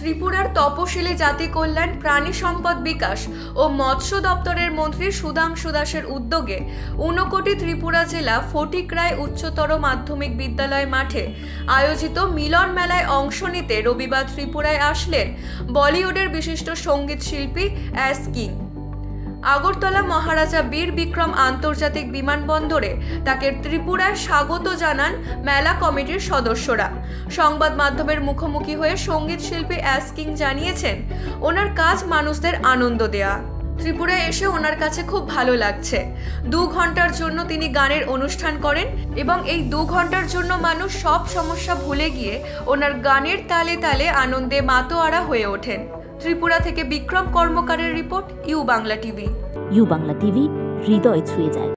ত্রিপুরার তপশিলি জাতি কল্যাণ, প্রাণী সম্পদ বিকাশ ও মৎস্য দপ্তরের মন্ত্রী সুধাংশু দাসের উদ্যোগে ঊনকোটি ত্রিপুরা জেলা ফটিকরায় উচ্চতর মাধ্যমিক বিদ্যালয় মাঠে আয়োজিত মিলন মেলায় অংশ নিতে রবিবার ত্রিপুরায় আসলেন বলিউডের বিশিষ্ট সঙ্গীত শিল্পী এস কিং। আগরতলা মহারাজা বীর বিক্রম আন্তর্জাতিক বিমানবন্দরে তাকে ত্রিপুরায় স্বাগত জানান মেলা কমিটির সদস্যরা। সংবাদ মাধ্যমের মুখোমুখি হয়ে সঙ্গীত শিল্পী এস কিং জানিয়েছেন, ওনার কাজ মানুষদের আনন্দ দেয়া। ত্রিপুরায় এসে ওনার কাছে খুব ভালো লাগছে। 2 ঘন্টার জন্য তিনি গানের অনুষ্ঠান করেন এবং এই 2 ঘন্টার জন্য মানুষ সব সমস্যা ভুলে গিয়ে ওনার গানের তালে তালে আনন্দে মাতোয়ারা হয়ে ওঠেন। ত্রিপুরা থেকে বিক্রম কর্মকারের report, U Bangla TV. U Bangla TV, হৃদয় ছুঁয়ে যায়।